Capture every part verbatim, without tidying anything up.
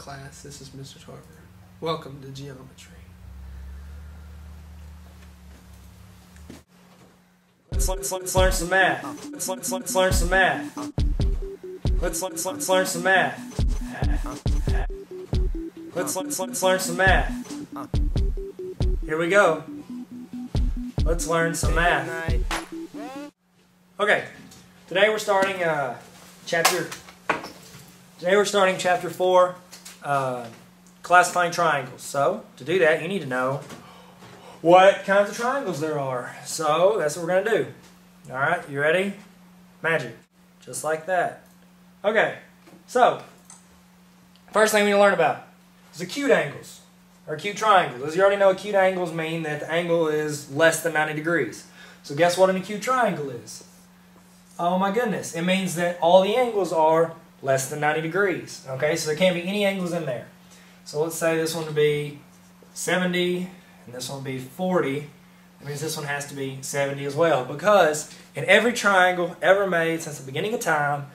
class, this is Mister Tarver. Welcome to geometry. Let's, let's, let's learn some math. Let's, let's, let's learn some math. Let's, let's, let's learn some math. Let's, let's, let's learn some math. Here we go. Let's learn some math. Okay, today we're starting uh, chapter. Today we're starting chapter four, uh, classifying triangles. So to do that, you need to know what kinds of triangles there are. So that's what we're going to do. All right, you ready? Magic, just like that. Okay, so first thing we need to learn about is acute angles or acute triangles. As you already know, acute angles mean that the angle is less than ninety degrees. So guess what an acute triangle is? Oh my goodness, it means that all the angles are less than ninety degrees. Okay, so there can't be any angles in there. So let's say this one would be seventy, and this one would be forty. That means this one has to be seventy as well, because in every triangle ever made since the beginning of time,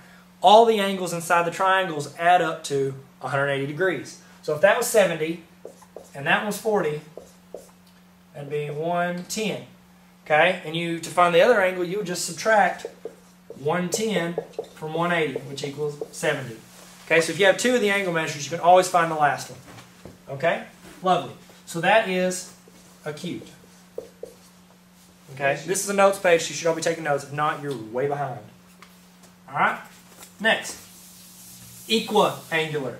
all the angles inside the triangles add up to one hundred eighty degrees. So if that was seventy, and that was forty, that'd be one ten. Okay, and you to find the other angle, you would just subtract one ten from one eighty, which equals seventy. Okay, so if you have two of the angle measures, you can always find the last one. Okay, lovely. So that is acute. Okay, this is a notes page, so you should all be taking notes. If not, you're way behind. All right, next, equiangular.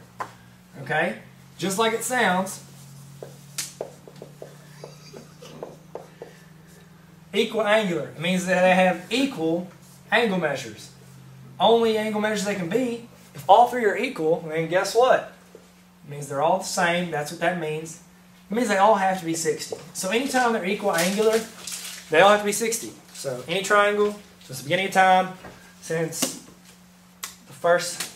Okay, just like it sounds, equiangular. It means that they have equal angle measures. Only angle measures they can be, if all three are equal, then guess what? It means they're all the same. That's what that means. It means they all have to be sixty. So anytime they're equiangular, they all have to be sixty. So any triangle, since the beginning of time, since the first...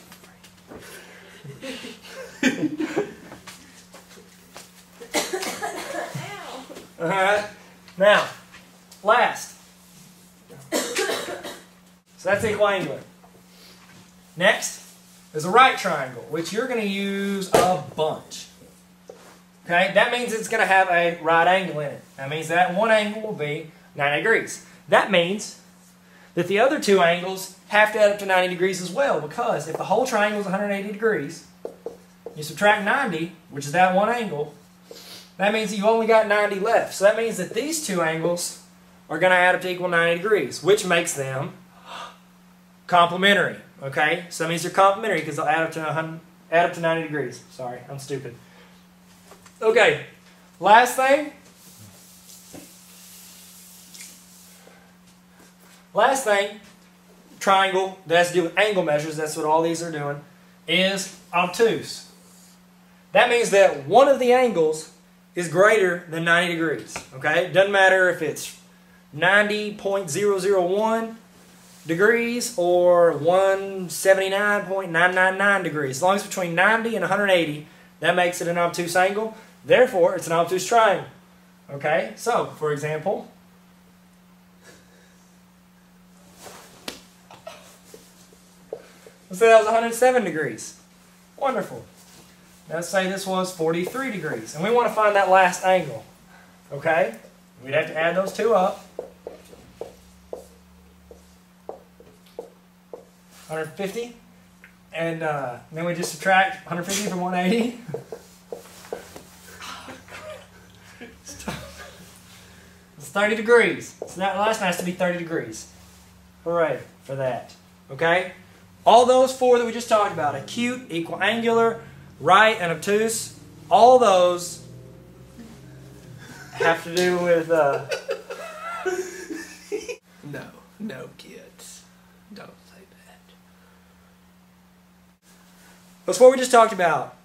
Alright, now, last. So that's equiangular. Next is a right triangle, which you're going to use a bunch. Okay, that means it's going to have a right angle in it. That means that one angle will be ninety degrees. That means that the other two angles have to add up to ninety degrees as well, because if the whole triangle is one hundred eighty degrees, you subtract ninety, which is that one angle, that means that you've only got ninety left. So that means that these two angles are going to add up to equal ninety degrees, which makes them complementary, okay? So that means they're complementary because they'll add up to one hundred, add up to ninety degrees. Sorry, I'm stupid. Okay, last thing. Last thing, triangle that has to do with angle measures, that's what all these are doing, is obtuse. That means that one of the angles is greater than ninety degrees, okay? It doesn't matter if it's ninety point zero zero one degrees or one seventy-nine point nine nine nine degrees. As long as it's between ninety and one hundred eighty, that makes it an obtuse angle. Therefore, it's an obtuse triangle. Okay, so for example, let's say that was one hundred seven degrees. Wonderful. Now let's say this was forty-three degrees, and we want to find that last angle. Okay, we'd have to add those two up. one hundred fifty, and uh, then we just subtract one hundred fifty from one eighty. It's thirty degrees. So that last one has to be thirty degrees. Hooray for that. Okay? All those four that we just talked about, acute, equiangular, right, and obtuse, all those have to do with... Uh... No, no kids. Don't. That's what we just talked about.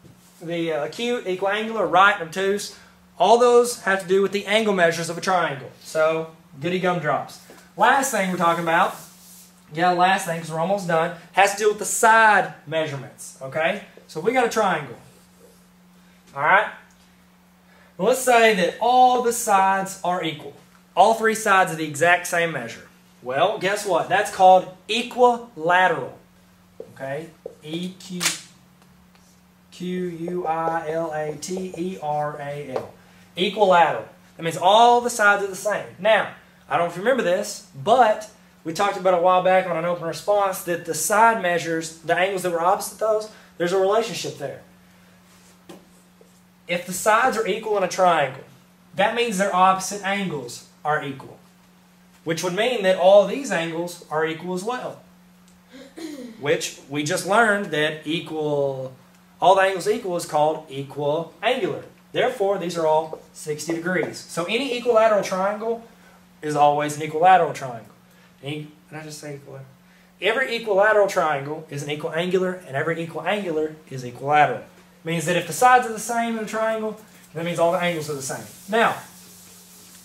The uh, acute, equiangular, right, and obtuse, all those have to do with the angle measures of a triangle. So, goody gumdrops. Last thing we're talking about, yeah, last thing, because we're almost done, has to do with the side measurements, okay? So we got a triangle, all right? Well, let's say that all the sides are equal. All three sides are the exact same measure. Well, guess what? That's called equilateral, okay? E Q Q U I L A T E R A L. Equilateral. That means all the sides are the same. Now, I don't know if you remember this, but we talked about a while back on an open response that the side measures, the angles that were opposite those, there's a relationship there. If the sides are equal in a triangle, that means their opposite angles are equal, which would mean that all these angles are equal as well, which we just learned that equal, all the angles equal is called equiangular. Therefore, these are all sixty degrees. So any equilateral triangle is always an equilateral triangle. Any, did I just say equilateral? Every equilateral triangle is an equiangular, and every equiangular is equilateral. It means that if the sides are the same in a triangle, that means all the angles are the same. Now,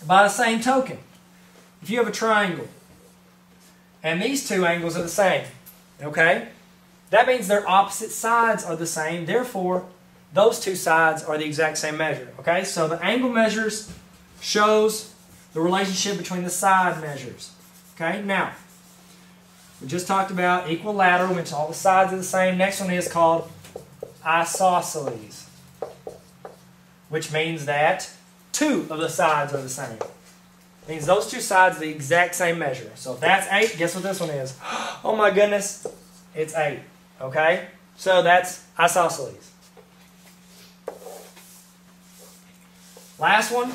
by the same token, if you have a triangle and these two angles are the same, okay, that means their opposite sides are the same. Therefore, those two sides are the exact same measure. Okay, so the angle measures shows the relationship between the side measures. Okay, now we just talked about equilateral, which all the sides are the same. Next one is called isosceles, which means that two of the sides are the same. It means those two sides are the exact same measure. So if that's eight, guess what this one is? Oh my goodness, it's eight. Okay? So that's isosceles. Last one.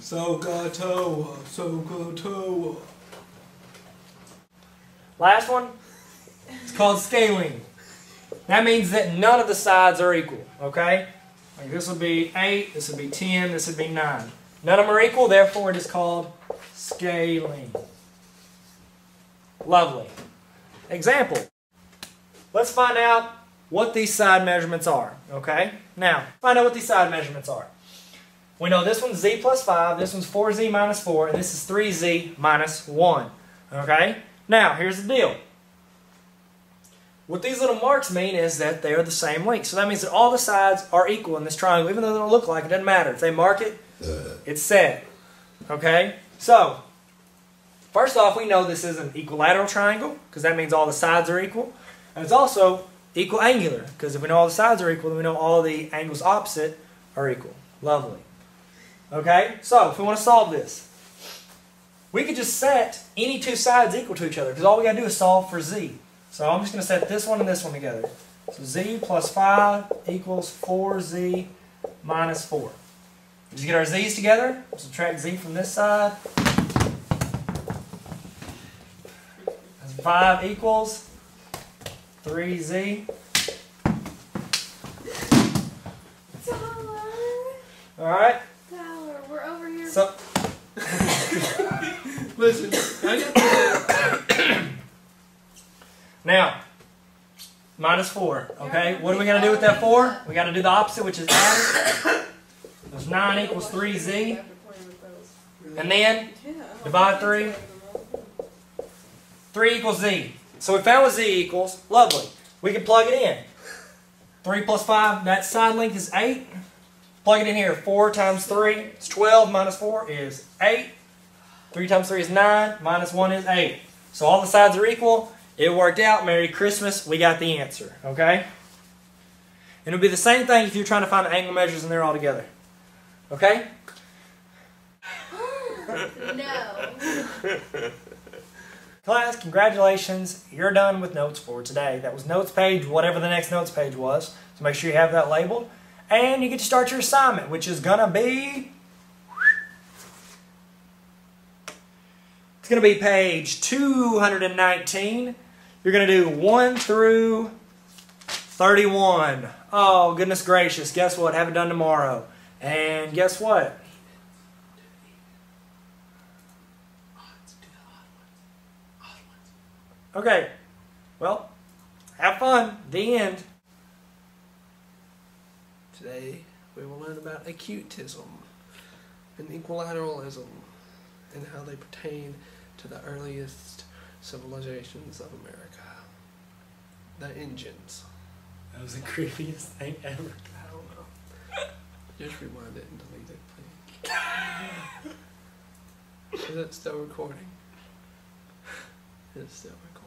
Sokotoa, Sokotoa. Last one. It's called scalene. That means that none of the sides are equal. Okay? Like this would be eight, this would be ten, this would be nine. None of them are equal, therefore it is called scalene. Lovely. Example. Let's find out what these side measurements are, okay? Now, find out what these side measurements are. We know this one's z plus five, this one's four z minus four, and this is three z minus one, okay? Now, here's the deal. What these little marks mean is that they are the same length. So that means that all the sides are equal in this triangle, even though they don't look like it, it doesn't matter. If they mark it, it's set. Okay? So, first off, we know this is an equilateral triangle, because that means all the sides are equal. And it's also equiangular, because if we know all the sides are equal, then we know all the angles opposite are equal. Lovely. Okay? So, if we want to solve this, we could just set any two sides equal to each other, because all we got to do is solve for z. So I'm just going to set this one and this one together. So z plus five equals four z minus four. Did you get our z's together? Subtract z from this side. That's five equals three z. Dollar. All right. Dollar, we're over here. So listen, I just now, minus four, okay? What are we going to do with that four? We got to do the opposite, which is nine. There's nine equals three z. And then, divide three. three equals z. So we found what z equals. Lovely. We can plug it in. three plus five, that side length is eight. Plug it in here. four times three is twelve, minus four is eight. three times three is nine, minus one is eight. So all the sides are equal. It worked out. Merry Christmas. We got the answer, okay? And it would be the same thing if you're trying to find the angle measures and they're all together, okay? No. Class, congratulations. You're done with notes for today. That was notes page, whatever the next notes page was. So make sure you have that labeled. And you get to start your assignment, which is going to be... It's going to be page two hundred nineteen. You're going to do one through thirty-one. Oh, goodness gracious. Guess what? Have it done tomorrow. And guess what? Okay. Well, have fun. The end. Today, we will learn about acutism and equilateralism and how they pertain to the earliest civilizations of America. The engines. That was the creepiest thing ever. I don't know. Just rewind it and delete it, please. Is it still recording? It's still recording.